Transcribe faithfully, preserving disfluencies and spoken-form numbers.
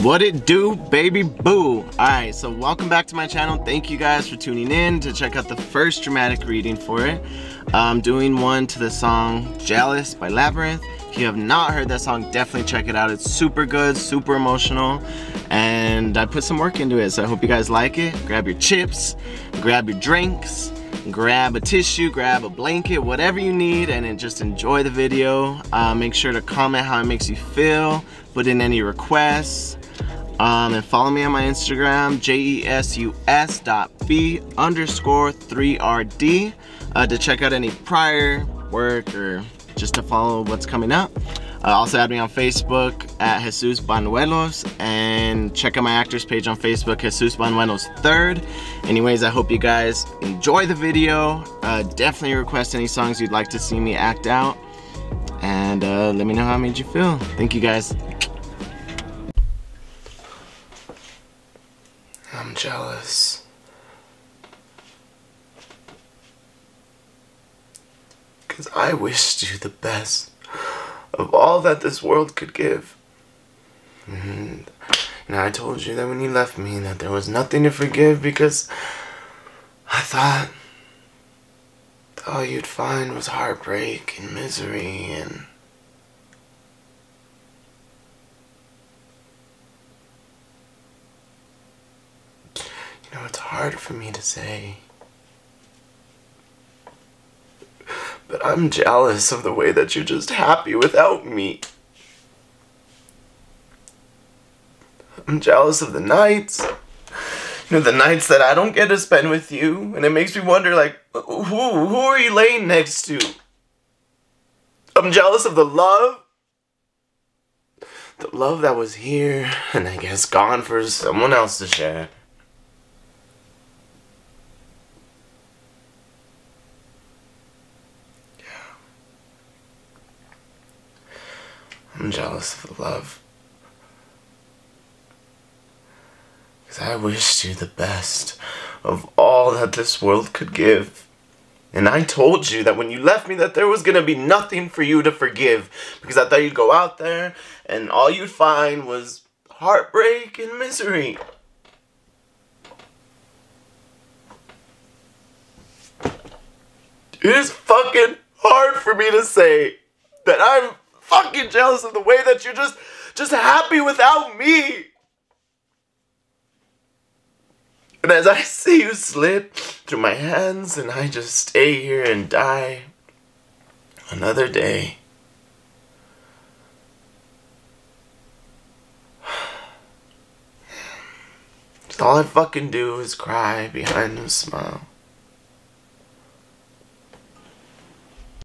What it do, baby boo? Alright, so welcome back to my channel. Thank you guys for tuning in to check out the first dramatic reading for it. I'm doing one to the song Jealous by Labrinth. If you have not heard that song, definitely check it out. It's super good, super emotional, and I put some work into it, so I hope you guys like it. Grab your chips, grab your drinks, grab a tissue, grab a blanket, whatever you need, and then just enjoy the video. Uh, make sure to comment how it makes you feel, put in any requests, um, and follow me on my Instagram, jesus dot b underscore three r d, uh, to check out any prior work or just to follow what's coming up. Uh, also add me on Facebook at Jesus Banuelos, and check out my actors page on Facebook, Jesus Banuelos the third. Anyways, I hope you guys enjoy the video. Uh, definitely request any songs you'd like to see me act out, and uh, let me know how it made you feel. Thank you guys. I'm jealous. Because I wished you the best of all that this world could give. And I told you that when you left me that there was nothing to forgive, because I thought all you'd find was heartbreak and misery and you know, it's hard for me to say, but I'm jealous of the way that you're just happy without me. I'm jealous of the nights. You know, the nights that I don't get to spend with you. And it makes me wonder, like, who, who are you laying next to? I'm jealous of the love. The love that was here and I guess gone for someone else to share. I'm jealous of the love, because I wished you the best of all that this world could give. And I told you that when you left me that there was going to be nothing for you to forgive, because I thought you'd go out there and all you'd find was heartbreak and misery. It is fucking hard for me to say that I'm fucking jealous of the way that you're just just happy without me. And as I see you slip through my hands, and I just stay here and die another day. All I fucking do is cry behind a smile.